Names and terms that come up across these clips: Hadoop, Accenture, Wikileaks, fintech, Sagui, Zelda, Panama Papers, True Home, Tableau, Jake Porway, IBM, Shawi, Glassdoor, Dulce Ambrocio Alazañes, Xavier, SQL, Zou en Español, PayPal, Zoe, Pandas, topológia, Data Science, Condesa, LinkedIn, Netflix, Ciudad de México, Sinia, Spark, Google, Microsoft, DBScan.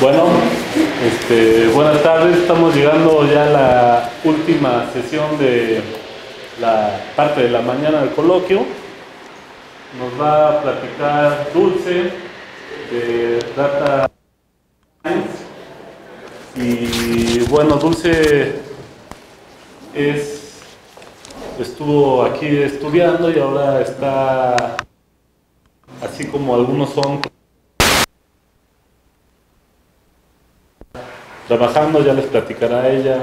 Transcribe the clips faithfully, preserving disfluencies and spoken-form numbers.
Bueno, este, buenas tardes, estamos llegando ya a la última sesión de la parte de la mañana del coloquio. Nos va a platicar Dulce de Data Science. Y bueno, Dulce es, estuvo aquí estudiando y ahora está, así como algunos son trabajando, ya les platicará ella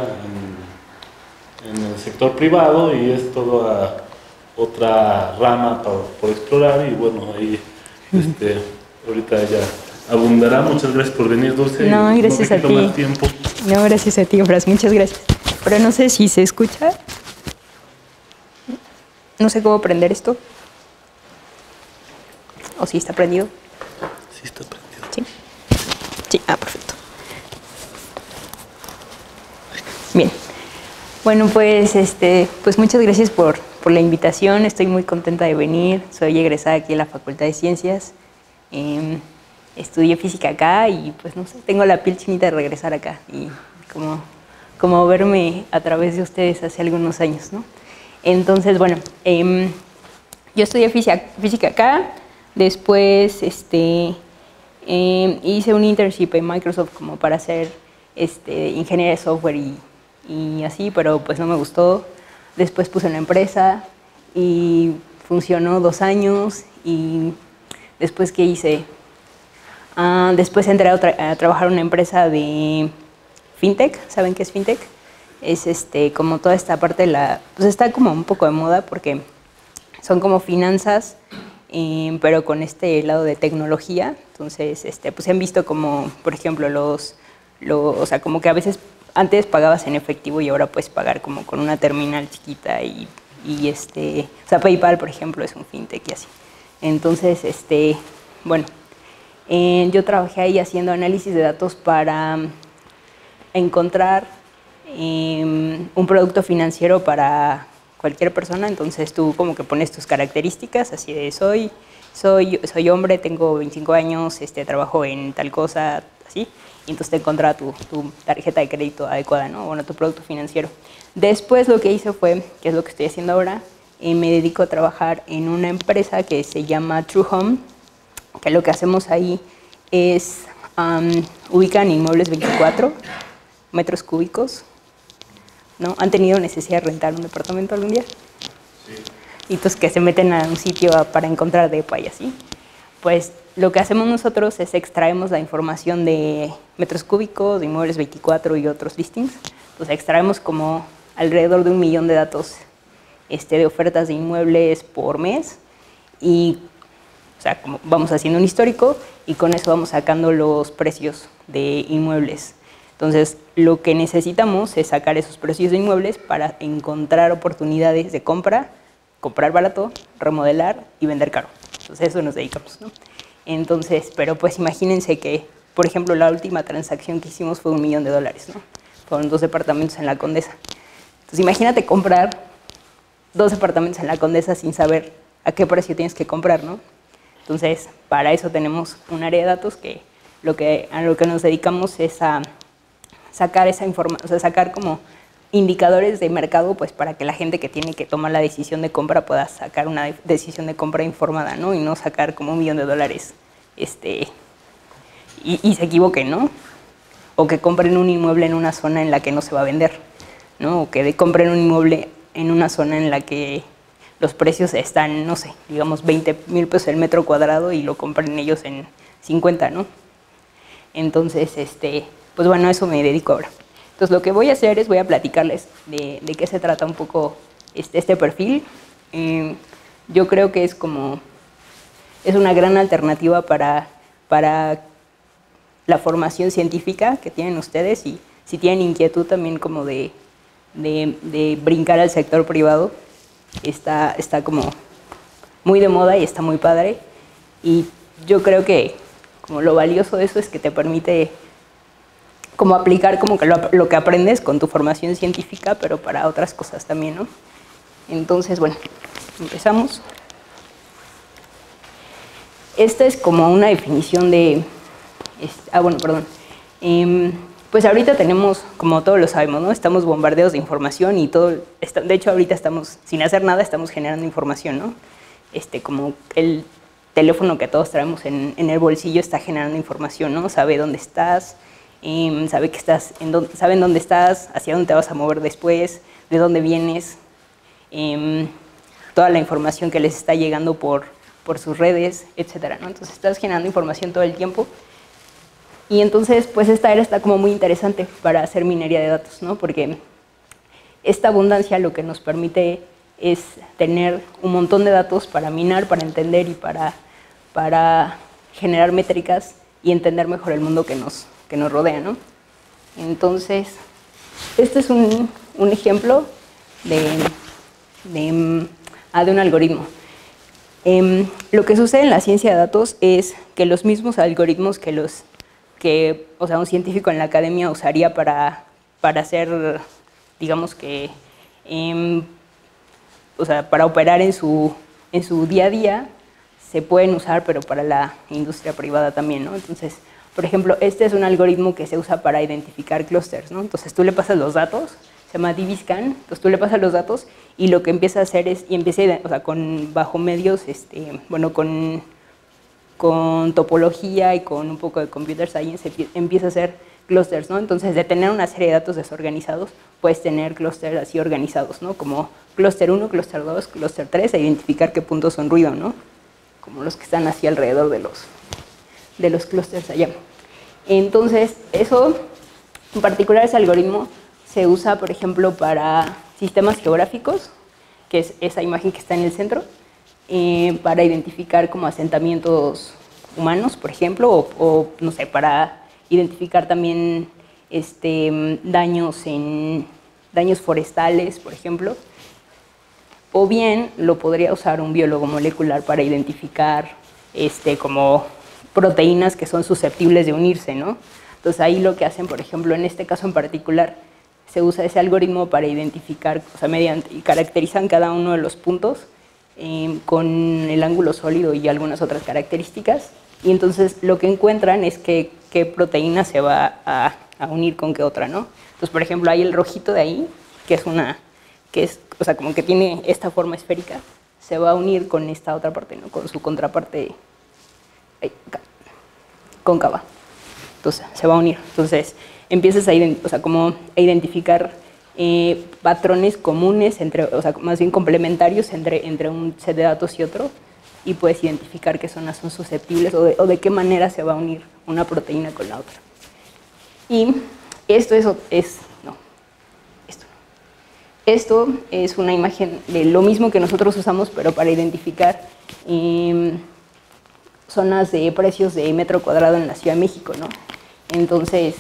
en, en el sector privado, y es toda otra rama por, por explorar. Y bueno, ahí este, ahorita ella abundará. Muchas gracias por venir, Dulce. No, gracias no a ti. Más tiempo. No, gracias a ti, Fras. Muchas gracias. Pero no sé si se escucha. No sé cómo prender esto. ¿O si está prendido? Sí, está prendido. Sí. Sí, ah, perfecto. Bien. Bueno, pues, este, pues muchas gracias por, por la invitación. Estoy muy contenta de venir. Soy egresada aquí de la Facultad de Ciencias. Eh, Estudié física acá y, pues, no sé, tengo la piel chinita de regresar acá y como, como verme a través de ustedes hace algunos años, ¿no? Entonces, bueno, eh, yo estudié física, física acá, después este, eh, hice un internship en Microsoft como para ser este, ingeniera de software y, y así, pero pues no me gustó. Después puse una empresa y funcionó dos años y después, ¿qué hice? Uh, después entré a, tra a trabajar en una empresa de fintech. ¿Saben qué es fintech? Es este, como toda esta parte de la... Pues está como un poco de moda porque son como finanzas, eh, pero con este lado de tecnología. Entonces, este, pues se han visto como, por ejemplo, los, los... O sea, como que a veces antes pagabas en efectivo y ahora puedes pagar como con una terminal chiquita y, y este... O sea, PayPal, por ejemplo, es un fintech y así. Entonces, este, bueno... Eh, yo trabajé ahí haciendo análisis de datos para um, encontrar eh, un producto financiero para cualquier persona. Entonces tú como que pones tus características, así de soy, soy, soy hombre, tengo veinticinco años, este, trabajo en tal cosa, así. Y entonces te encontraba tu, tu tarjeta de crédito adecuada, ¿no? Bueno, tu producto financiero. Después lo que hice fue, que es lo que estoy haciendo ahora, eh, me dedico a trabajar en una empresa que se llama True Home, que lo que hacemos ahí es um, ubican inmuebles veinticuatro metros cúbicos, ¿no? ¿Han tenido necesidad de rentar un departamento algún día? Sí. Y pues que se meten a un sitio para encontrar depa y así. Pues lo que hacemos nosotros es extraemos la información de metros cúbicos, de inmuebles veinticuatro y otros listings. Pues extraemos como alrededor de un millón de datos este, de ofertas de inmuebles por mes y o sea, como vamos haciendo un histórico y con eso vamos sacando los precios de inmuebles. Entonces, lo que necesitamos es sacar esos precios de inmuebles para encontrar oportunidades de compra, comprar barato, remodelar y vender caro. Entonces, eso nos dedicamos, ¿no? Entonces, pero pues imagínense que, por ejemplo, la última transacción que hicimos fue un millón de dólares, ¿no? Fueron dos departamentos en la Condesa. Entonces, imagínate comprar dos departamentos en la Condesa sin saber a qué precio tienes que comprar, ¿no? Entonces, para eso tenemos un área de datos que, lo que a lo que nos dedicamos es a sacar esa información, o sea, sacar como indicadores de mercado, pues para que la gente que tiene que tomar la decisión de compra pueda sacar una decisión de compra informada, ¿no? Y no sacar como un millón de dólares este, y, y se equivoquen, ¿no? O que compren un inmueble en una zona en la que no se va a vender, ¿no? O que de, compren un inmueble en una zona en la que los precios están, no sé, digamos veinte mil pesos el metro cuadrado y lo compran ellos en cincuenta, ¿no? Entonces, este, pues bueno, a eso me dedico ahora. Entonces, lo que voy a hacer es voy a platicarles de, de qué se trata un poco este, este perfil. Eh, yo creo que es como, es una gran alternativa para, para la formación científica que tienen ustedes y si tienen inquietud también como de, de, de brincar al sector privado. Está, está como muy de moda y está muy padre. Y yo creo que como lo valioso de eso es que te permite como aplicar como que lo, lo que aprendes con tu formación científica, pero para otras cosas también, ¿no? Entonces, bueno, empezamos. Esta es como una definición de... Es, ah, bueno, perdón. Eh, pues ahorita tenemos, como todos lo sabemos, ¿no? Estamos bombardeados de información y todo. De hecho, ahorita estamos, sin hacer nada, estamos generando información, ¿no? Este, como el teléfono que todos traemos en, en el bolsillo está generando información, ¿no? Sabe dónde estás, eh, sabe que estás, en dónde, saben dónde estás, hacia dónde te vas a mover después, de dónde vienes. Eh, toda la información que les está llegando por, por sus redes, etcétera, ¿no? Entonces, estás generando información todo el tiempo. Y entonces, pues esta era está como muy interesante para hacer minería de datos, ¿no? Porque esta abundancia lo que nos permite es tener un montón de datos para minar, para entender y para, para generar métricas y entender mejor el mundo que nos, que nos rodea, ¿no? Entonces, este es un, un ejemplo de, de, ah, de un algoritmo. Eh, lo que sucede en la ciencia de datos es que los mismos algoritmos que los que o sea, un científico en la academia usaría para, para hacer, digamos que, eh, o sea, para operar en su, en su día a día, se pueden usar, pero para la industria privada también, ¿no? Entonces, por ejemplo, este es un algoritmo que se usa para identificar clústeres, ¿no? Entonces, tú le pasas los datos, se llama D B Scan, entonces tú le pasas los datos y lo que empieza a hacer es, y empieza, o sea, con bajo medios, este, bueno, con... con topología y con un poco de computer science empieza a hacer clusters, ¿no? Entonces, de tener una serie de datos desorganizados, puedes tener clusters así organizados, ¿no? Como clúster uno, clúster dos, clúster tres, e identificar qué puntos son ruido, ¿no? Como los que están así alrededor de los, de los clústers allá. Entonces, eso, en particular ese algoritmo, se usa, por ejemplo, para sistemas geográficos, que es esa imagen que está en el centro, Eh, para identificar como asentamientos humanos, por ejemplo, o, o no sé, para identificar también este, daños, en, daños forestales, por ejemplo. O bien lo podría usar un biólogo molecular para identificar este, como proteínas que son susceptibles de unirse, ¿no? Entonces, ahí lo que hacen, por ejemplo, en este caso en particular, se usa ese algoritmo para identificar, o sea, mediante, y caracterizan cada uno de los puntos Eh, con el ángulo sólido y algunas otras características, y entonces lo que encuentran es que qué proteína se va a, a unir con qué otra, ¿no? Entonces, por ejemplo, hay el rojito de ahí, que es una, que es, o sea, como que tiene esta forma esférica, se va a unir con esta otra parte, ¿no? Con su contraparte ahí, acá, cóncava. Entonces, se va a unir. Entonces, empiezas a, ident- o sea, como a identificar Eh, patrones comunes, entre, o sea, más bien complementarios entre, entre un set de datos y otro, y puedes identificar qué zonas son susceptibles o de, o de qué manera se va a unir una proteína con la otra. Y esto es, es no, esto, esto es una imagen de lo mismo que nosotros usamos, pero para identificar eh, zonas de precios de metro cuadrado en la Ciudad de México, ¿no? Entonces,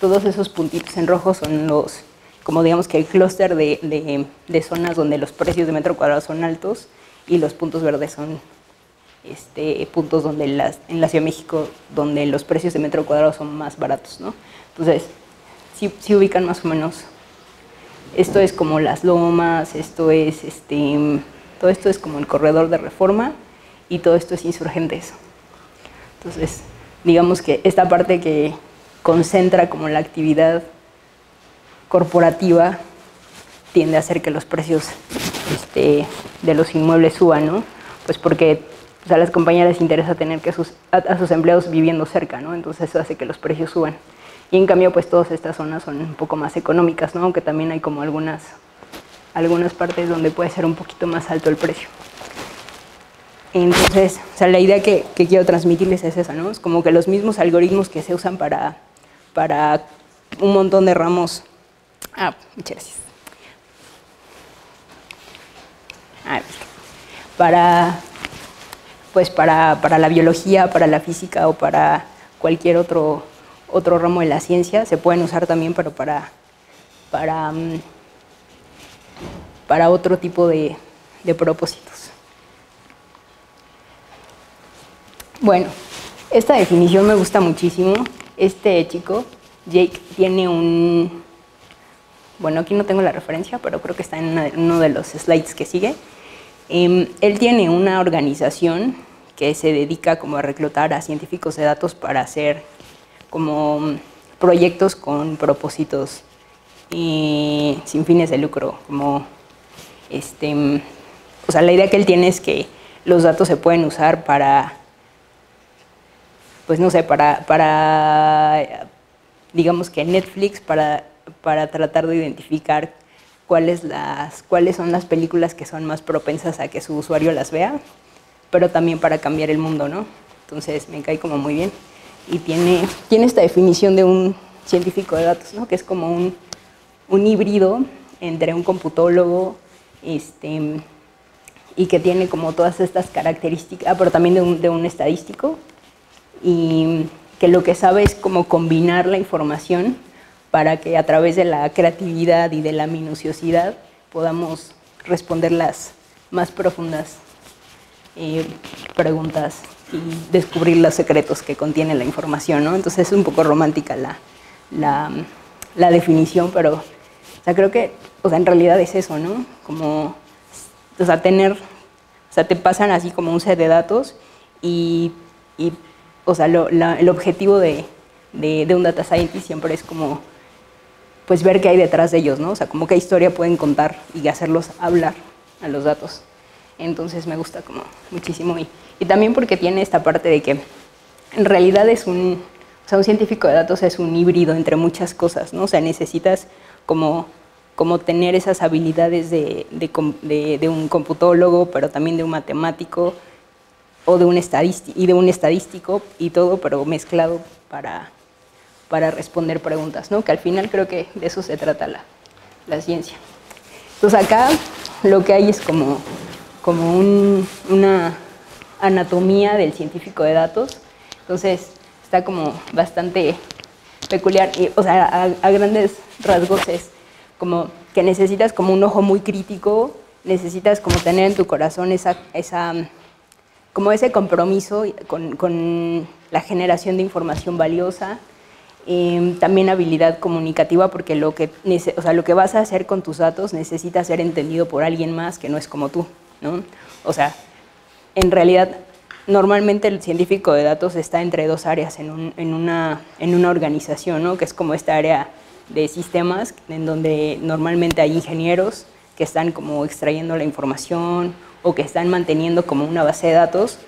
todos esos puntitos en rojo son los, como digamos que el clúster de, de, de zonas donde los precios de metro cuadrado son altos, y los puntos verdes son este, puntos donde las, en la Ciudad de México donde los precios de metro cuadrado son más baratos, ¿no? Entonces, si, si ubican más o menos, esto es como Las Lomas, esto es, este, todo esto es como el corredor de Reforma, y todo esto es Insurgentes. Entonces, digamos que esta parte que concentra como la actividad corporativa tiende a hacer que los precios este, de los inmuebles suban, ¿no? Pues porque o sea, a las compañías les interesa tener que sus, a, a sus empleados viviendo cerca, ¿no? Entonces, eso hace que los precios suban. Y en cambio, pues todas estas zonas son un poco más económicas, ¿no? Aunque también hay como algunas, algunas partes donde puede ser un poquito más alto el precio. Entonces, o sea, la idea que, que quiero transmitirles es esa, ¿no? Es como que los mismos algoritmos que se usan para, para un montón de ramos. Ah, muchas gracias. Ah, para, pues para, para la biología, para la física o para cualquier otro, otro ramo de la ciencia, se pueden usar también, pero para, para, para otro tipo de, de propósitos. Bueno, esta definición me gusta muchísimo. Este chico, Jake, tiene un... Bueno, aquí no tengo la referencia, pero creo que está en de, uno de los slides que sigue. Eh, él tiene una organización que se dedica como a reclutar a científicos de datos para hacer como proyectos con propósitos eh, sin fines de lucro, como este, o sea, la idea que él tiene es que los datos se pueden usar para, pues no sé, para, para digamos que Netflix, para, para tratar de identificar cuáles, las, cuáles son las películas que son más propensas a que su usuario las vea, pero también para cambiar el mundo, ¿no? Entonces me cae como muy bien. Y tiene, tiene esta definición de un científico de datos, ¿no? Que es como un, un híbrido entre un computólogo este, y que tiene como todas estas características, pero también de un, de un estadístico, y que lo que sabe es como combinar la información para que a través de la creatividad y de la minuciosidad podamos responder las más profundas eh, preguntas y descubrir los secretos que contiene la información, ¿no? Entonces es un poco romántica la, la, la definición, pero o sea, creo que o sea, en realidad es eso, ¿no? Como, o sea, tener, o sea, te pasan así como un set de datos y, y o sea, lo, la, el objetivo de, de, de un data scientist siempre es como, pues, ver qué hay detrás de ellos, ¿no? O sea, como qué historia pueden contar y hacerlos hablar a los datos. Entonces me gusta como muchísimo y, y también porque tiene esta parte de que en realidad es un, o sea, un científico de datos es un híbrido entre muchas cosas, ¿no? O sea, necesitas como, como tener esas habilidades de, de, de, de un computólogo, pero también de un matemático o de un estadístico y de un estadístico y todo, pero mezclado para, para responder preguntas, ¿no? Que al final creo que de eso se trata la, la ciencia. Entonces acá lo que hay es como como un, una anatomía del científico de datos, entonces está como bastante peculiar, y, o sea, a, a grandes rasgos es como que necesitas como un ojo muy crítico, necesitas como tener en tu corazón esa, esa como ese compromiso con, con la generación de información valiosa, eh, también habilidad comunicativa, porque lo que, o sea, lo que vas a hacer con tus datos necesita ser entendido por alguien más que no es como tú, ¿no? O sea, en realidad, normalmente el científico de datos está entre dos áreas en, un, en, una, en una organización, ¿no? Que es como esta área de sistemas, en donde normalmente hay ingenieros que están como extrayendo la información o que están manteniendo como una base de datos.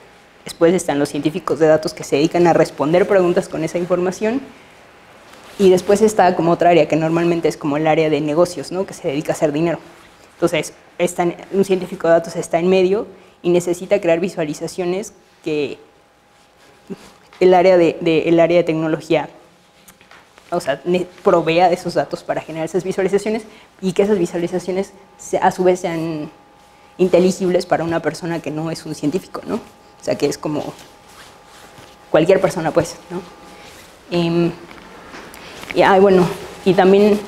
Después están los científicos de datos que se dedican a responder preguntas con esa información. Y después está como otra área que normalmente es como el área de negocios, ¿no? Que se dedica a hacer dinero. Entonces, Está, un científico de datos está en medio y necesita crear visualizaciones que el área de, de, el área de tecnología, o sea, ne, provea de esos datos para generar esas visualizaciones y que esas visualizaciones se, a su vez sean inteligibles para una persona que no es un científico, ¿no? O sea, que es como cualquier persona, pues, ¿no? Eh, y, ah, bueno, y también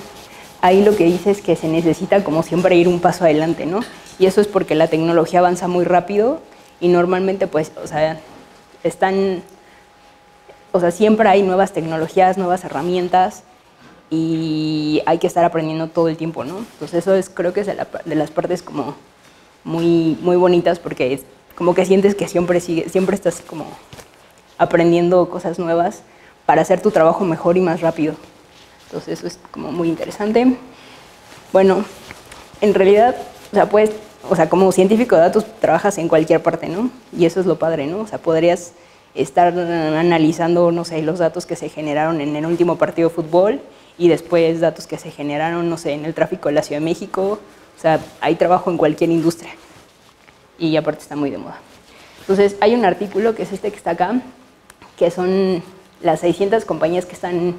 ahí lo que dice es que se necesita como siempre ir un paso adelante, ¿no? Y eso es porque la tecnología avanza muy rápido y normalmente pues, o sea, están, o sea, siempre hay nuevas tecnologías, nuevas herramientas y hay que estar aprendiendo todo el tiempo, ¿no? Entonces eso es, creo que es de, la, de las partes como muy, muy bonitas porque es como que sientes que siempre, sigue, siempre estás como aprendiendo cosas nuevas para hacer tu trabajo mejor y más rápido. Entonces eso es como muy interesante. Bueno, en realidad, o sea, pues, o sea, como científico de datos trabajas en cualquier parte, ¿no? Y eso es lo padre, ¿no? O sea, podrías estar analizando, no sé, los datos que se generaron en el último partido de fútbol y después datos que se generaron, no sé, en el tráfico de la Ciudad de México. O sea, hay trabajo en cualquier industria. Y aparte está muy de moda. Entonces hay un artículo que es este que está acá, que son las seiscientas compañías que están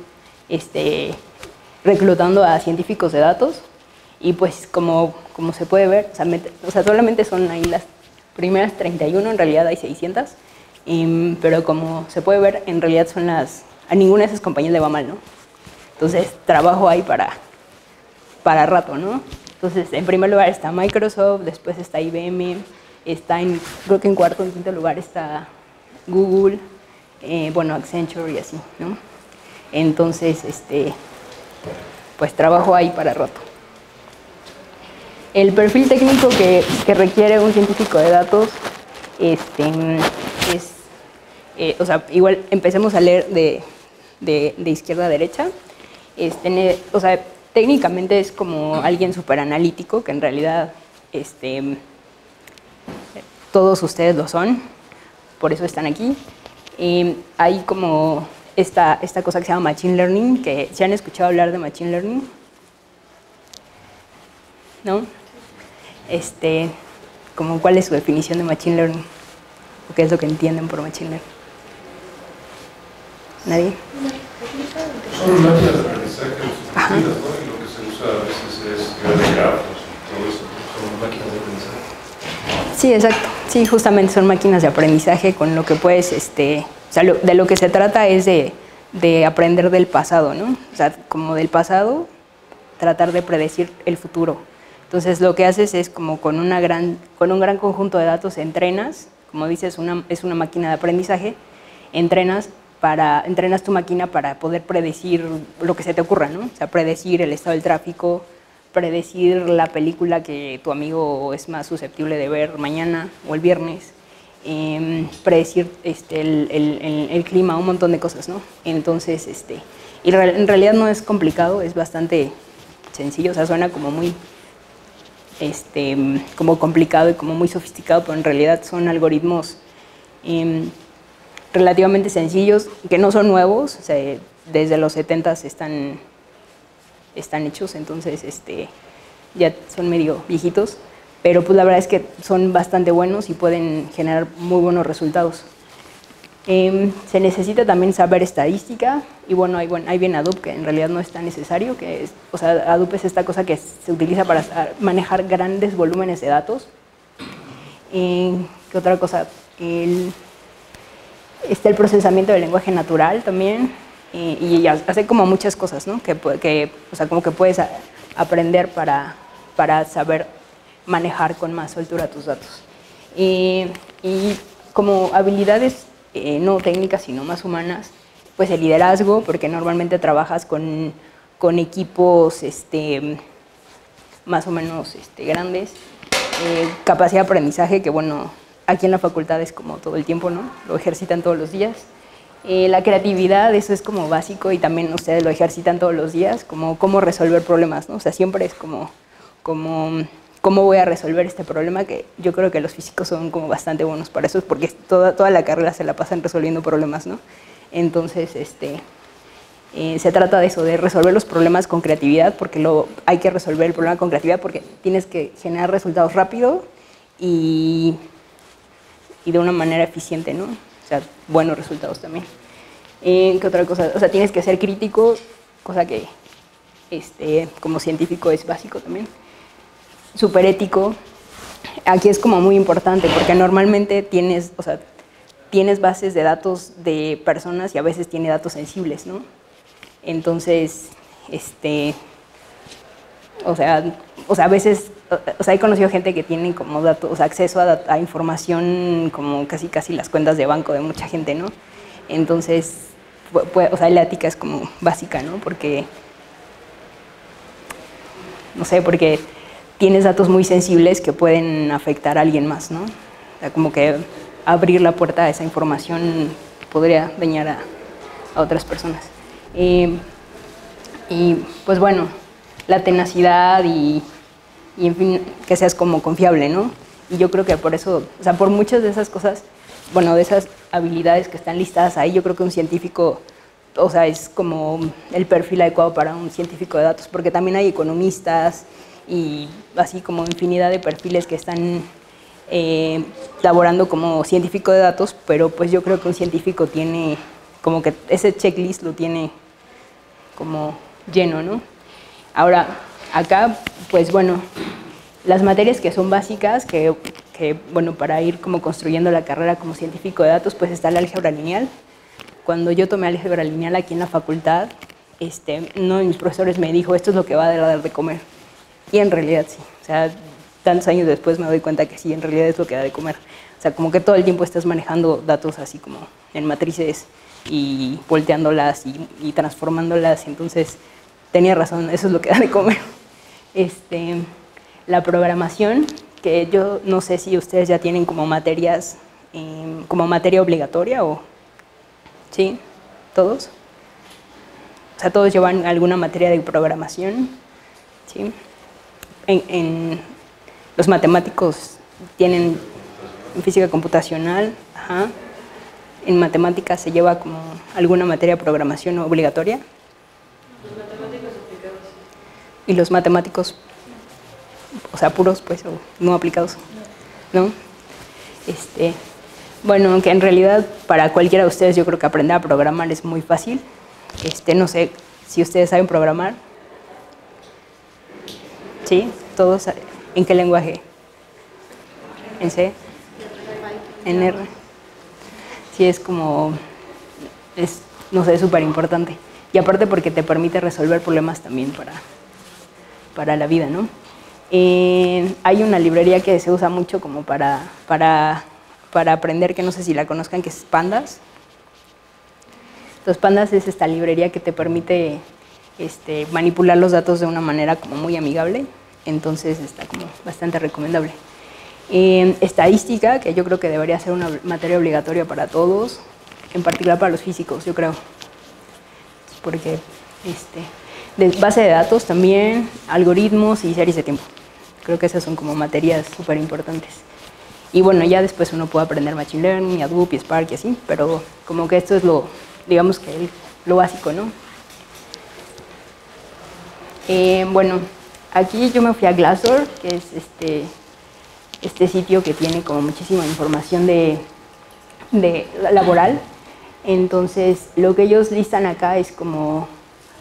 Este, reclutando a científicos de datos y pues como, como se puede ver, o sea, met, o sea, solamente son ahí las primeras treinta y una, en realidad hay seiscientas, y, pero como se puede ver, en realidad son las, a ninguna de esas compañías le va mal, ¿no? Entonces, trabajo ahí para, para rato, ¿no? Entonces, en primer lugar está Microsoft, después está I B M, está en, creo que en cuarto, en quinto lugar está Google, eh, bueno, Accenture y así, ¿no? Entonces, este, pues trabajo ahí para rato. El perfil técnico que, que requiere un científico de datos este, es, eh, o sea, igual empecemos a leer de, de, de izquierda a derecha. Este, o sea, técnicamente es como alguien súper analítico, que en realidad este, todos ustedes lo son, por eso están aquí. Eh, hay como esta, esta cosa que se llama Machine Learning, que ¿se han escuchado hablar de Machine Learning? ¿No? Este, como, ¿cuál es su definición de Machine Learning? ¿O qué es lo que entienden por Machine Learning? ¿Nadie? Son máquinas de aprendizaje sustituidas, ¿no? Y lo que se usa a veces es crear grafos y todo eso. Son máquinas de aprendizaje. Sí, exacto. Sí, justamente son máquinas de aprendizaje con lo que puedes, este, o sea, lo, de lo que se trata es de, de aprender del pasado, ¿no? O sea, como del pasado, tratar de predecir el futuro. Entonces, lo que haces es como con, una gran, con un gran conjunto de datos entrenas, como dices, una, es una máquina de aprendizaje, entrenas, para, entrenas tu máquina para poder predecir lo que se te ocurra, ¿no? O sea, predecir el estado del tráfico, predecir la película que tu amigo es más susceptible de ver mañana o el viernes, eh, predecir este, el, el, el, el clima, un montón de cosas, ¿no? Entonces, este, y re, en realidad no es complicado, es bastante sencillo, o sea, suena como muy este, como complicado y como muy sofisticado, pero en realidad son algoritmos eh, relativamente sencillos, que no son nuevos, o sea, desde los setentas están, están hechos, entonces este, ya son medio viejitos, pero pues la verdad es que son bastante buenos y pueden generar muy buenos resultados. Eh, se necesita también saber estadística, y bueno, ahí, bueno, ahí viene Hadoop, que en realidad no es tan necesario, que es, o sea, Hadoop es esta cosa que se utiliza para manejar grandes volúmenes de datos. Eh, ¿Qué otra cosa? El... Está el procesamiento del lenguaje natural también, y, y hace como muchas cosas, ¿no? Que, que, o sea, como que puedes a, aprender para, para saber manejar con más soltura tus datos. Y, y como habilidades eh, no técnicas, sino más humanas, pues el liderazgo, porque normalmente trabajas con, con equipos este, más o menos este, grandes. Eh, capacidad de aprendizaje, que bueno... Aquí en la facultad es como todo el tiempo, ¿no? Lo ejercitan todos los días. Eh, la creatividad, eso es como básico y también ustedes lo ejercitan todos los días, como cómo resolver problemas, ¿no? O sea, siempre es como, como, ¿cómo voy a resolver este problema? Que yo creo que los físicos son como bastante buenos para eso, porque toda, toda la carrera se la pasan resolviendo problemas, ¿no? Entonces, este, eh, se trata de eso, de resolver los problemas con creatividad, porque lo, hay que resolver el problema con creatividad porque tienes que generar resultados rápido y... y de una manera eficiente, ¿no? O sea, buenos resultados también. Eh, ¿Qué otra cosa? O sea, tienes que ser crítico, cosa que este, como científico es básico también. Súper ético. Aquí es como muy importante porque normalmente tienes, o sea, tienes bases de datos de personas y a veces tiene datos sensibles, ¿no? Entonces, este... O sea, o sea, a veces, o sea, he conocido gente que tiene como datos, o sea, acceso a, a información como casi casi las cuentas de banco de mucha gente, ¿no? Entonces, pues, o sea, la ética es como básica, ¿no? Porque, no sé, porque tienes datos muy sensibles que pueden afectar a alguien más, ¿no? O sea, como que abrir la puerta a esa información podría dañar a, a otras personas. Eh, y, pues bueno... la tenacidad y, y, en fin, que seas como confiable, ¿no? Y yo creo que por eso, o sea, por muchas de esas cosas, bueno, de esas habilidades que están listadas ahí, yo creo que un científico, o sea, es como el perfil adecuado para un científico de datos, porque también hay economistas y así como infinidad de perfiles que están eh, laborando como científico de datos, pero pues yo creo que un científico tiene, como que ese checklist lo tiene como lleno, ¿no? Ahora, acá, pues bueno, las materias que son básicas, que, que, bueno, para ir como construyendo la carrera como científico de datos, pues está el álgebra lineal. Cuando yo tomé álgebra lineal aquí en la facultad, este, uno de mis profesores me dijo, esto es lo que va a dar de comer. Y en realidad sí, o sea, tantos años después me doy cuenta que sí, en realidad es lo que da de comer. O sea, como que todo el tiempo estás manejando datos así como en matrices y volteándolas y, y transformándolas, entonces... Tenía razón, eso es lo que da de comer. Este, la programación, que yo no sé si ustedes ya tienen como materias, eh, como materia obligatoria o... ¿Sí? ¿Todos? O sea, todos llevan alguna materia de programación, ¿sí? En, en los matemáticos tienen en física computacional, ajá. En matemáticas se lleva como alguna materia de programación obligatoria. Los matemáticos aplicados. Y los matemáticos, o sea, puros, pues, o no aplicados, ¿no? ¿no? Este, bueno, aunque en realidad para cualquiera de ustedes yo creo que aprender a programar es muy fácil. Este, no sé si ustedes saben programar. ¿Sí? ¿Todos? ¿En qué lenguaje? ¿En C? ¿En R? Sí, es como, es, no sé, súper importante. Y aparte porque te permite resolver problemas también para, para la vida, ¿no? Eh, hay una librería que se usa mucho como para, para, para aprender, que no sé si la conozcan, que es Pandas. Los Pandas es esta librería que te permite este, manipular los datos de una manera como muy amigable, entonces está como bastante recomendable. Eh, estadística, que yo creo que debería ser una materia obligatoria para todos, en particular para los físicos, yo creo, porque este, de base de datos también, algoritmos y series de tiempo. Creo que esas son como materias súper importantes. Y bueno, ya después uno puede aprender Machine Learning, y Hadoop, y Spark y así, pero como que esto es lo... digamos que el, lo básico, ¿no? Eh, bueno, aquí yo me fui a Glassdoor, que es este, este sitio que tiene como muchísima información de, de laboral. Entonces, lo que ellos listan acá es como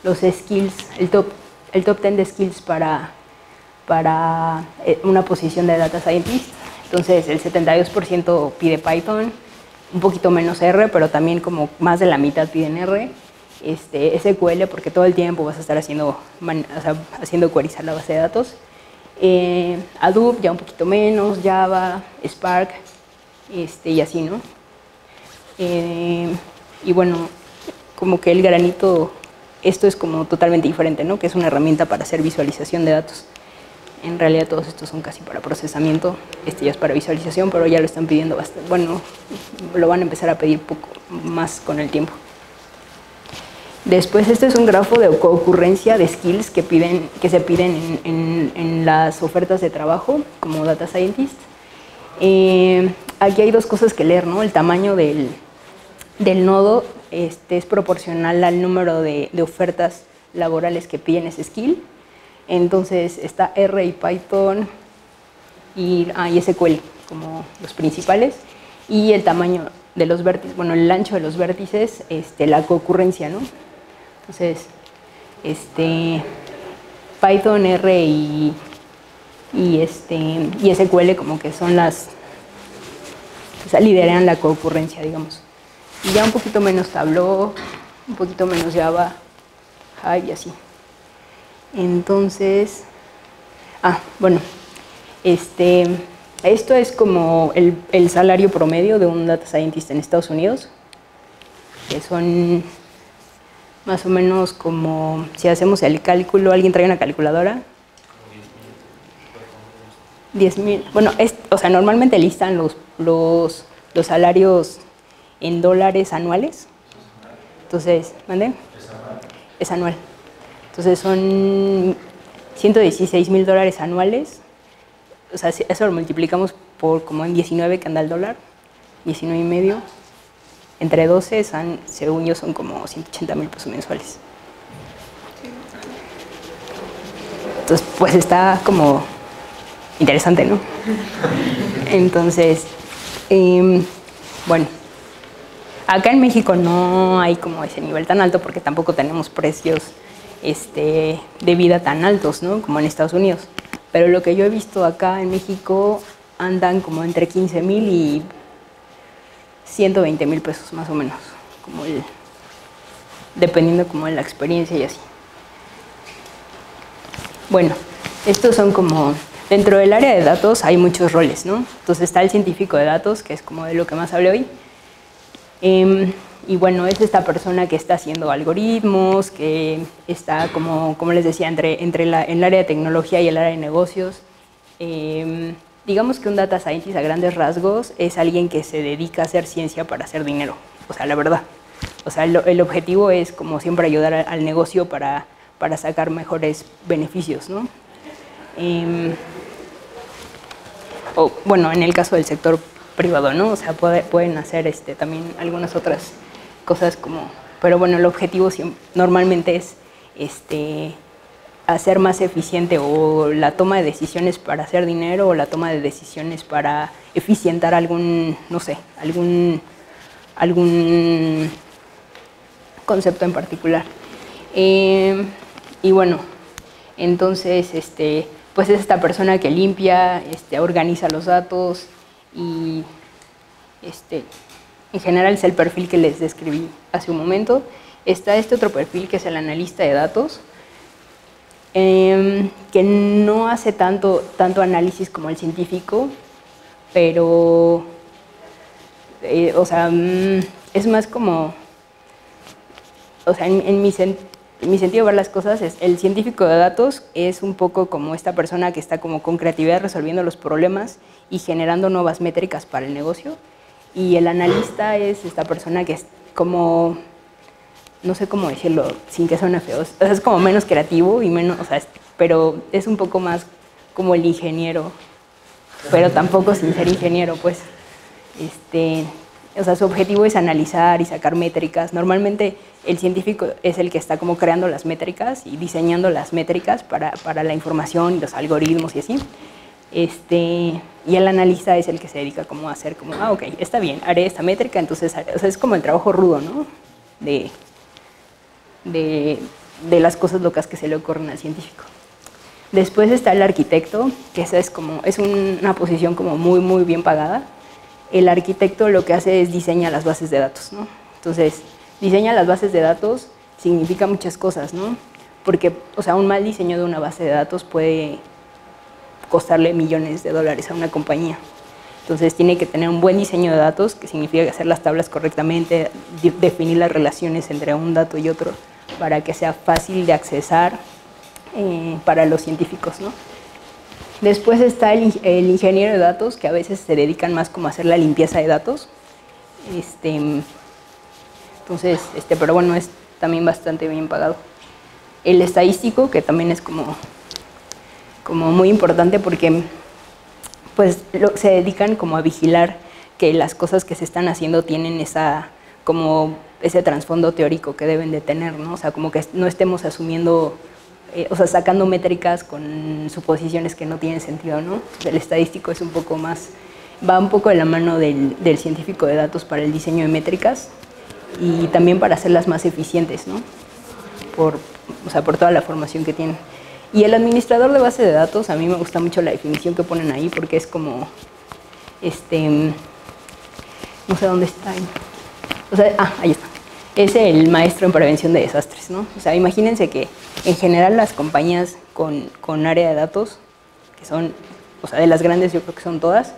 los skills, el top, el top diez de skills para, para una posición de data scientist. Entonces, el setenta y dos por ciento pide Python, un poquito menos R, pero también como más de la mitad piden R, este, S Q L, porque todo el tiempo vas a estar haciendo, man, o sea, haciendo queries a la base de datos, eh, Hadoop ya un poquito menos, Java, Spark, este, y así, ¿no? Eh, y bueno, como que el granito, esto es como totalmente diferente, ¿no? Que es una herramienta para hacer visualización de datos. En realidad todos estos son casi para procesamiento, este ya es para visualización, pero ya lo están pidiendo bastante. Bueno, lo van a empezar a pedir poco más con el tiempo. Después, este es un grafo de ocurrencia de skills que, piden, que se piden en, en, en las ofertas de trabajo como data scientist. Eh, aquí hay dos cosas que leer, ¿no? El tamaño del, del nodo este, es proporcional al número de, de ofertas laborales que piden ese skill. Entonces, está R y Python y, ah, y S Q L como los principales. Y el tamaño de los vértices, bueno, el ancho de los vértices, este, la concurrencia, ¿no? Entonces, este, Python, R y, y, este, y S Q L como que son las... O sea, lideran la concurrencia, digamos. Y ya un poquito menos Tableau, un poquito menos Java, Hive y así. Entonces, ah, bueno, este, esto es como el, el salario promedio de un data scientist en Estados Unidos, que son más o menos como, si hacemos el cálculo, ¿alguien trae una calculadora? diez mil, bueno, es, o sea, normalmente listan los, los, los salarios en dólares anuales, entonces, ¿mande? Es anual. Entonces, son ciento dieciséis mil dólares anuales. O sea, eso lo multiplicamos por como en diecinueve que anda el dólar, diecinueve y medio. Entre doce, son, según yo, son como ciento ochenta mil pesos mensuales. Entonces, pues está como interesante, ¿no? Entonces, eh, bueno. Acá en México no hay como ese nivel tan alto porque tampoco tenemos precios Este, de vida tan altos, ¿no? Como en Estados Unidos. Pero lo que yo he visto acá en México andan como entre quince mil y ciento veinte mil pesos más o menos, como el, dependiendo como de la experiencia y así. Bueno, estos son como, dentro del área de datos hay muchos roles, ¿no? Entonces está el científico de datos, que es como de lo que más hablé hoy. Eh, Y bueno, es esta persona que está haciendo algoritmos, que está, como, como les decía, entre, entre la, en el área de tecnología y el área de negocios. Eh, digamos que un data scientist a grandes rasgos es alguien que se dedica a hacer ciencia para hacer dinero. O sea, la verdad. O sea, el, el objetivo es, como siempre, ayudar a, al negocio para, para sacar mejores beneficios, ¿no? Eh, o, bueno, en el caso del sector privado, ¿no? O sea, puede, pueden hacer este, también algunas otras cosas como... Pero bueno, el objetivo siempre, normalmente es este, hacer más eficiente o la toma de decisiones para hacer dinero o la toma de decisiones para eficientar algún, no sé, algún... algún concepto en particular. Eh, y bueno, entonces, este, pues es esta persona que limpia, este, organiza los datos y este, en general es el perfil que les describí hace un momento. Está este otro perfil que es el analista de datos, eh, que no hace tanto, tanto análisis como el científico, pero... Eh, o sea, es más como, o sea, en, en, mi sen, en mi sentido de ver las cosas, es, el científico de datos es un poco como esta persona que está como con creatividad resolviendo los problemas y generando nuevas métricas para el negocio, y el analista es esta persona que es como, no sé cómo decirlo sin que suene feo, o sea, es como menos creativo y menos, o sea, es, pero es un poco más como el ingeniero, pero tampoco sin ser ingeniero, pues. Este, o sea, su objetivo es analizar y sacar métricas. Normalmente el científico es el que está como creando las métricas y diseñando las métricas para, para la información y los algoritmos y así. Este, y el analista es el que se dedica como a hacer como, ah, ok, está bien, haré esta métrica, entonces, o sea, es como el trabajo rudo, ¿no? De, de, de las cosas locas que se le ocurren al científico. Después está el arquitecto, que esa es como, es un, una posición como muy, muy bien pagada. El arquitecto lo que hace es diseña las bases de datos, ¿no? Entonces, diseña las bases de datos significa muchas cosas, ¿no? Porque, o sea, un mal diseño de una base de datos puede costarle millones de dólares a una compañía. Entonces, tiene que tener un buen diseño de datos, que significa hacer las tablas correctamente, definir las relaciones entre un dato y otro, para que sea fácil de accesar eh, para los científicos, ¿no? Después está el, el ingeniero de datos, que a veces se dedican más como a hacer la limpieza de datos. Este, entonces, este, pero bueno, es también bastante bien pagado. El estadístico, que también es como, como muy importante porque pues, lo, se dedican como a vigilar que las cosas que se están haciendo tienen esa, como ese trasfondo teórico que deben de tener, ¿no? O sea, como que no estemos asumiendo... Eh, o sea, sacando métricas con suposiciones que no tienen sentido, ¿no? El estadístico es un poco más, va un poco de la mano del, del científico de datos para el diseño de métricas y también para hacerlas más eficientes, ¿no? Por, o sea, por toda la formación que tienen. Y el administrador de base de datos, a mí me gusta mucho la definición que ponen ahí porque es como, este, no sé dónde está ahí. O sea, ah, ahí está. Es el maestro en prevención de desastres, ¿no? O sea, imagínense que en general las compañías con, con área de datos, que son, o sea, de las grandes yo creo que son todas,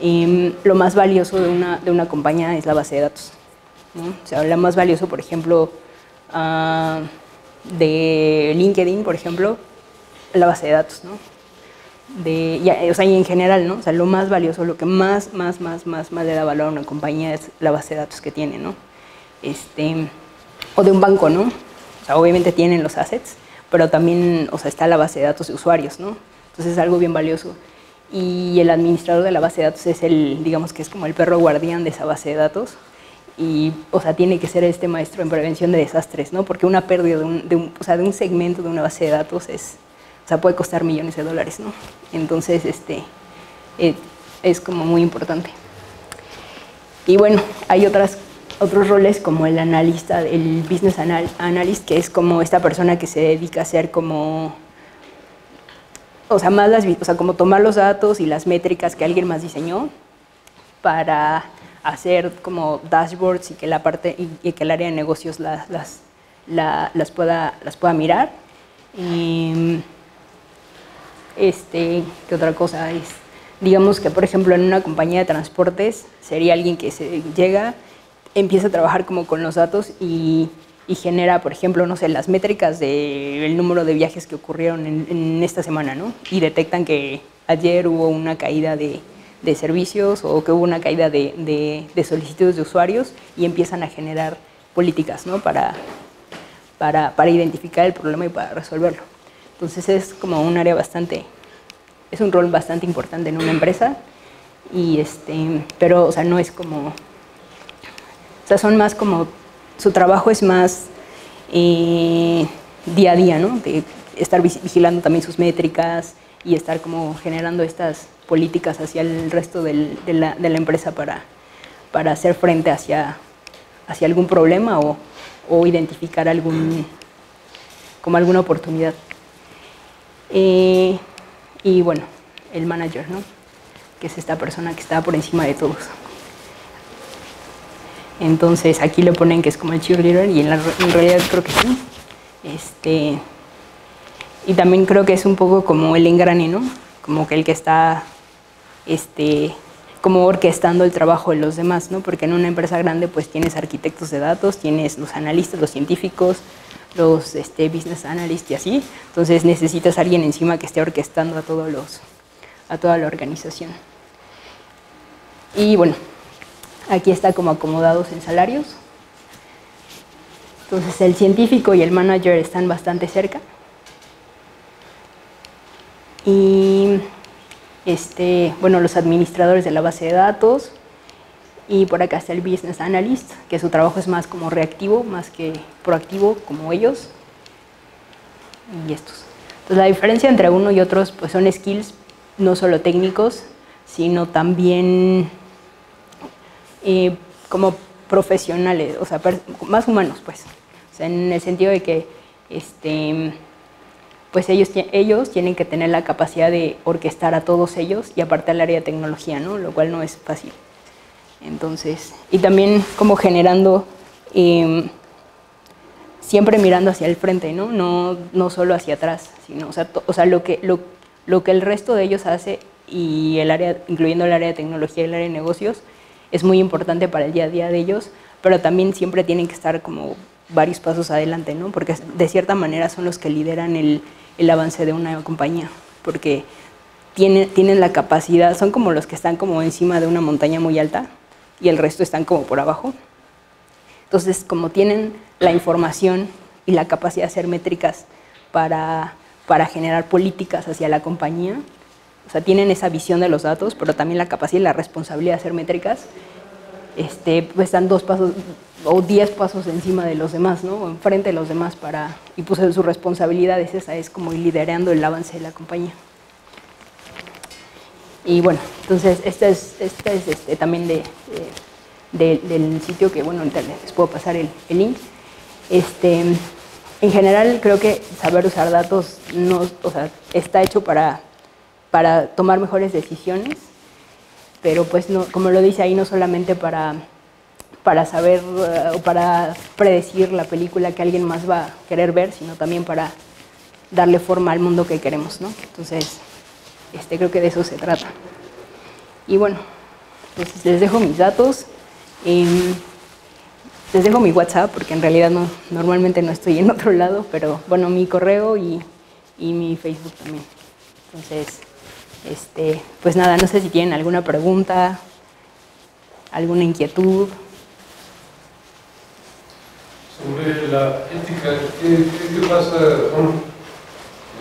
y lo más valioso de una, de una compañía es la base de datos, ¿no? O sea, lo más valioso, por ejemplo, uh, de LinkedIn, por ejemplo, la base de datos, ¿no? De, y, o sea, y en general, ¿no? O sea, lo más valioso, lo que más, más, más, más, más le da valor a una compañía es la base de datos que tiene, ¿no? Este, o de un banco, ¿no? O sea, obviamente tienen los assets, pero también, o sea, está la base de datos de usuarios, ¿no? Entonces es algo bien valioso. Y el administrador de la base de datos es el, digamos que es como el perro guardián de esa base de datos. Y, o sea, tiene que ser este maestro en prevención de desastres, ¿no? Porque una pérdida de un, de un, o sea, de un segmento de una base de datos es, o sea, puede costar millones de dólares, ¿no? Entonces, este, eh, es como muy importante. Y bueno, hay otras otros roles como el analista, el business anal, analyst, que es como esta persona que se dedica a hacer como, o sea, más las, o sea, como tomar los datos y las métricas que alguien más diseñó para hacer como dashboards y que la parte, y, y que el área de negocios las, las, la, las, pueda, las pueda mirar. Y, este, ¿qué otra cosa es? Digamos que, por ejemplo, en una compañía de transportes sería alguien que se llega, empieza a trabajar como con los datos y, y genera, por ejemplo, no sé, las métricas del número de viajes que ocurrieron en, en esta semana, ¿no? Y detectan que ayer hubo una caída de, de servicios o que hubo una caída de, de, de solicitudes de usuarios y empiezan a generar políticas, ¿no? Para, para, para identificar el problema y para resolverlo. Entonces es como un área bastante, es un rol bastante importante en una empresa, y este, pero o sea, no es como, o sea, son más como, su trabajo es más eh, día a día, ¿no? De estar vigilando también sus métricas y estar como generando estas políticas hacia el resto del, de, la, de la empresa para, para hacer frente hacia, hacia algún problema o, o identificar algún, como alguna oportunidad. Eh, y bueno, el manager, ¿no? Que es esta persona que está por encima de todos. Entonces aquí le ponen que es como el cheerleader, y en, la, en realidad creo que sí. Este, y también creo que es un poco como el engrane, ¿no? Como que el que está este, como orquestando el trabajo de los demás, ¿no? Porque en una empresa grande pues tienes arquitectos de datos, tienes los analistas, los científicos, los este, business analysts y así. Entonces necesitas a alguien encima que esté orquestando a todos los, a toda la organización. Y bueno, aquí está como acomodados en salarios. Entonces el científico y el manager están bastante cerca. Y este, bueno, los administradores de la base de datos, y por acá está el business analyst, que su trabajo es más como reactivo, más que proactivo, como ellos, y estos. Entonces la diferencia entre uno y otros pues son skills no solo técnicos, sino también eh, como profesionales, o sea, más humanos, pues. O sea, en el sentido de que este, pues ellos, ellos tienen que tener la capacidad de orquestar a todos ellos, y aparte al área de tecnología, ¿no? Lo cual no es fácil. Entonces, y también como generando, eh, siempre mirando hacia el frente, ¿no? No, no solo hacia atrás, sino, o sea, to, o sea lo que... Lo, Lo que el resto de ellos hace, y el área, incluyendo el área de tecnología y el área de negocios, es muy importante para el día a día de ellos, pero también siempre tienen que estar como varios pasos adelante, ¿no? Porque de cierta manera son los que lideran el, el avance de una compañía, porque tienen, tienen la capacidad, son como los que están como encima de una montaña muy alta y el resto están como por abajo. Entonces, como tienen la información y la capacidad de hacer métricas para... para generar políticas hacia la compañía, o sea, tienen esa visión de los datos, pero también la capacidad y la responsabilidad de hacer métricas, este, pues están dos pasos o diez pasos encima de los demás, ¿no? O enfrente de los demás para, y pues su responsabilidad es esa, es como liderando el avance de la compañía. Y bueno, entonces, esta es, esta es este, también de, de, de, del sitio que, bueno, ahorita les puedo pasar el, el link. Este... En general, creo que saber usar datos no, o sea, está hecho para, para tomar mejores decisiones, pero pues no, como lo dice ahí, no solamente para, para saber o para predecir la película que alguien más va a querer ver, sino también para darle forma al mundo que queremos, ¿no? Entonces, este, creo que de eso se trata. Y bueno, entonces les dejo mis datos. Eh, Les dejo mi WhatsApp, porque en realidad no, normalmente no estoy en otro lado, pero bueno, mi correo y, y mi Facebook también. Entonces, este, pues nada, no sé si tienen alguna pregunta, alguna inquietud. Sobre la ética, ¿qué, qué, qué pasa? Bueno,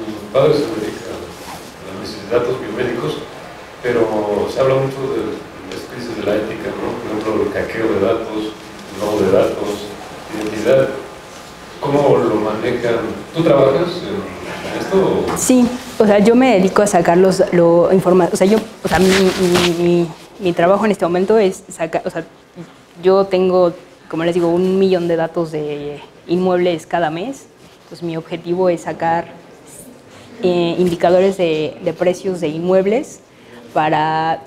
mi padre se dedica a análisis de datos biomédicos, pero se habla mucho de las crisis de la ética, ¿no? Por ejemplo, el hackeo de datos, no de datos, identidad. ¿Cómo lo manejan? ¿Tú trabajas en esto? Sí, o sea, yo me dedico a sacar los lo, informa, o sea, yo, o sea, mi, mi, mi, mi trabajo en este momento es sacar, o sea, yo tengo, como les digo, un millón de datos de inmuebles cada mes. Entonces mi objetivo es sacar eh, indicadores de, de precios de inmuebles para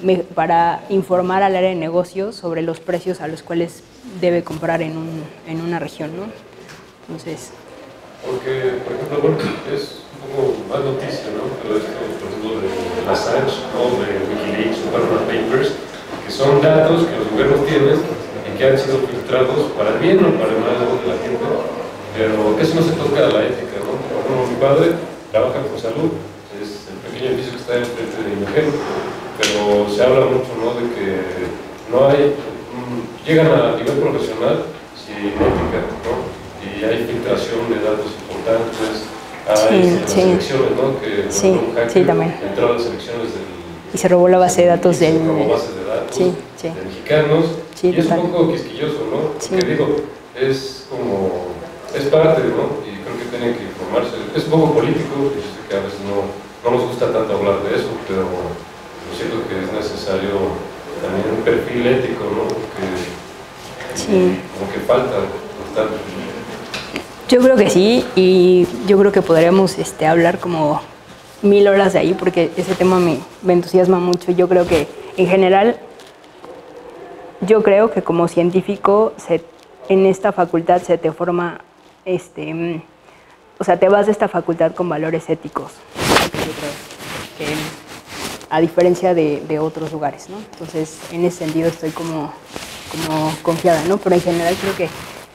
Me, para informar al área de negocios sobre los precios a los cuales debe comprar en, un, en una región, ¿no? Entonces... Porque, por ejemplo, bueno, es un poco más noticia, ¿no? Pero esto, por ejemplo, de Accenture, ¿no? De Wikileaks o Panama Papers, que son datos que los gobiernos tienen y que han sido filtrados para el bien o para el mal de la gente, pero eso no se toca a la ética, ¿no? Como mi padre trabaja con salud, es el pequeño edificio que está enfrente de mi mujer, pero se habla mucho, ¿no? De que no hay, llegan a nivel profesional significa, ¿no? Y hay filtración de datos importantes, hay sí, sí. elecciones, ¿no? Que sí, un hacker sí, también. entró a las elecciones del, y se robó la base de datos del, base de, datos sí, sí. de mexicanos, sí, y es total. un poco quisquilloso, ¿no? Sí. Que digo, es como, es parte, ¿no? Y creo que tienen que informarse, es un poco político, yo sé que a veces no, no nos gusta tanto hablar de eso, pero lo cierto que es necesario también un perfil ético, ¿no? Que, Sí. Como que falta bastante. Yo creo que sí, y yo creo que podríamos este, hablar como mil horas de ahí, porque ese tema me, me entusiasma mucho. Yo creo que, en general, yo creo que como científico se, en esta facultad se te forma, este, o sea, te vas de esta facultad con valores éticos, que yo creo, que, a diferencia de, de otros lugares, ¿no? Entonces, en ese sentido estoy como... como confiada, ¿no? Pero en general creo que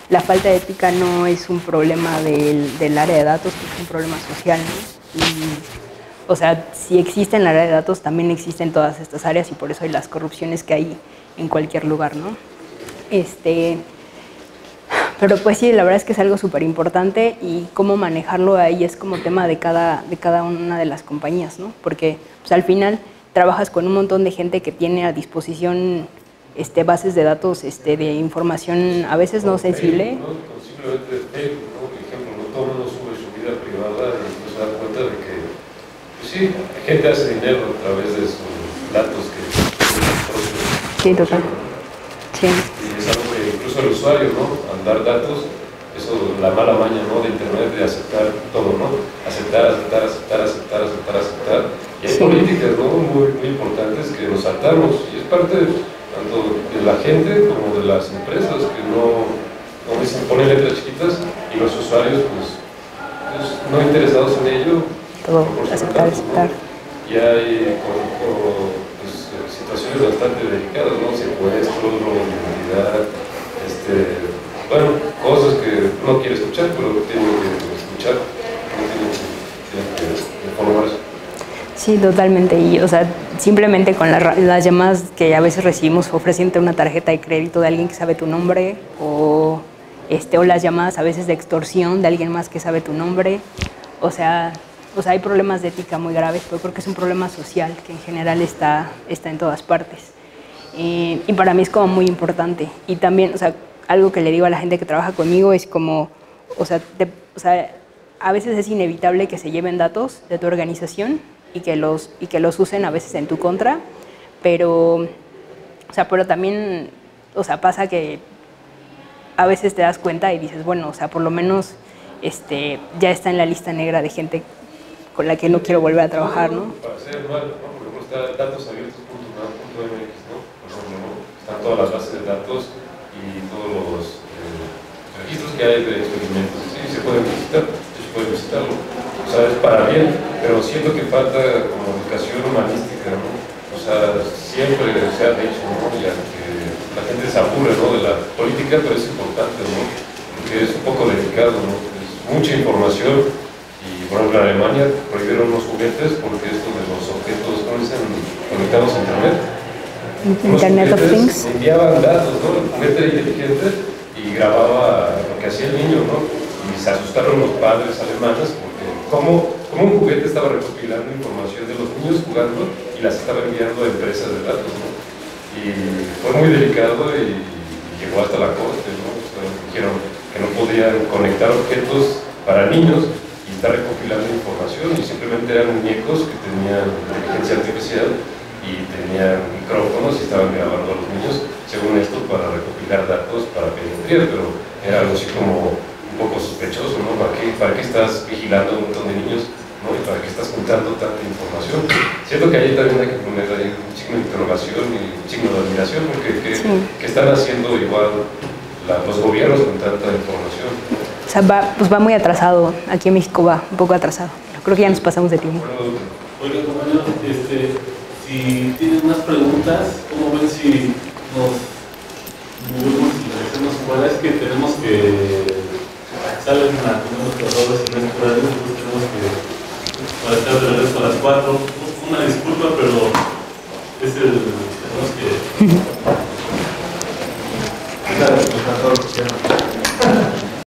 la falta de ética no es un problema del, del área de datos, es un problema social, ¿no? Y, o sea, si existe en el área de datos, también existen todas estas áreas y por eso hay las corrupciones que hay en cualquier lugar, ¿no? Este, pero pues sí, la verdad es que es algo súper importante y cómo manejarlo ahí es como tema de cada, de cada una de las compañías, ¿no? Porque pues, al final trabajas con un montón de gente que tiene a disposición... Este, bases de datos, este, de información a veces no sensible. No, simplemente Facebook, ¿no? Por ejemplo, no todo el mundo sube su vida privada y no se da cuenta de que, pues sí, la gente hace dinero a través de sus datos que... Sí, total. Sí. Y es algo que incluso el usuario, ¿no? Al dar datos, eso, la mala maña, ¿no? De internet, de aceptar todo, ¿no? Aceptar, aceptar, aceptar, aceptar, aceptar, aceptar. Y hay sí. políticas, ¿no? Muy, muy importantes que nos saltamos y es parte de... tanto de la gente como de las empresas que no, no dicen, ponen letras chiquitas y los usuarios pues, pues no interesados en ello todo, aceptar, aceptar ¿no? Y hay con, con, pues, situaciones bastante delicadas, ¿no? Secuestro, inmunidad, este, bueno, cosas que uno quiere escuchar pero tiene que escuchar, uno tiene que, tiene que informarse. Sí, totalmente. Y, o sea, simplemente con la, las llamadas que a veces recibimos ofreciendo una tarjeta de crédito de alguien que sabe tu nombre o, este, o las llamadas a veces de extorsión de alguien más que sabe tu nombre. O sea, o sea hay problemas de ética muy graves, pero creo que es un problema social que en general está, está en todas partes. Y, y para mí es como muy importante. Y también, o sea, algo que le digo a la gente que trabaja conmigo es como, o sea, te, o sea a veces es inevitable que se lleven datos de tu organización y que los y que los usen a veces en tu contra, pero o sea, pero también, o sea, pasa que a veces te das cuenta y dices, bueno, o sea, por lo menos este ya está en la lista negra de gente con la que no quiero volver a trabajar, ¿no? Para ser mal, ¿no? Por ejemplo, está datos abiertos punto com punto m x, ¿no? Por ejemplo, están todas las bases de datos y todos los eh, registros que hay de experimentos. Sí, se pueden visitar, se pueden visitarlo. O sea, es para bien, pero siento que falta como educación humanística, ¿no? O sea, siempre se ha dicho, ¿no? Ya que la gente se apure, ¿no? De la política, pero es importante, ¿no? Porque es un poco delicado, ¿no? Es mucha información y, por ejemplo, en Alemania prohibieron los juguetes porque esto de los objetos, ¿no? Dicen conectados a internet. Internet of Things. Enviaban datos, ¿no? El juguete inteligente y grababa lo que hacía el niño, ¿no? Y se asustaron los padres alemanes porque ¿cómo? Como un juguete estaba recopilando información de los niños jugando y las estaba enviando a empresas de datos, ¿no? Y fue muy delicado y llegó hasta la corte, ¿no? O sea, dijeron que no podían conectar objetos para niños y estar recopilando información y simplemente eran muñecos que tenían inteligencia artificial y tenían micrófonos y estaban grabando a los niños según esto para recopilar datos para pediatría, pero era algo así como un poco sospechoso, ¿no? ¿Para qué, para qué estás vigilando a un montón de niños? ¿No? ¿Y para qué estás juntando tanta información? Siento que ahí también hay que poner ahí un signo de interrogación y un signo de admiración, porque ¿qué, sí. ¿qué están haciendo igual la, los gobiernos con tanta información? O sea, va, pues va muy atrasado, aquí en México va un poco atrasado. Creo que ya nos pasamos de tiempo. Bueno, oiga, compañero, este, si tienen más preguntas, ¿cómo ven si nos movemos y nos hacemos cuál es que tenemos que salen a tener los errores y no es por ahí, pues tenemos que para estar de regreso a las cuatro, una disculpa, pero es el, tenemos que